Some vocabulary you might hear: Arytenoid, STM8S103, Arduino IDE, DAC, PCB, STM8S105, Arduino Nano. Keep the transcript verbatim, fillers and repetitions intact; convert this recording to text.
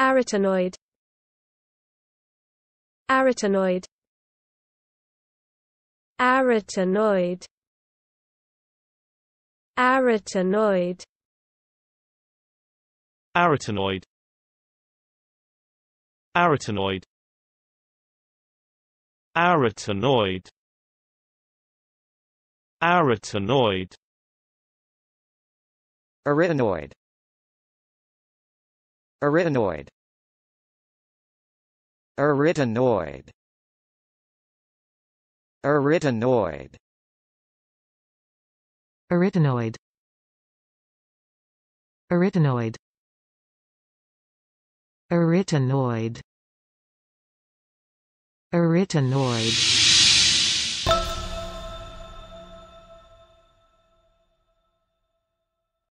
Arytenoid, Arytenoid, Arytenoid, Arytenoid, Arytenoid, Arytenoid, Arytenoid, Arytenoid, Arytenoid, Arytenoid, Arytenoid, Arytenoid, Arytenoid, Arytenoid, Arytenoid, Arytenoid.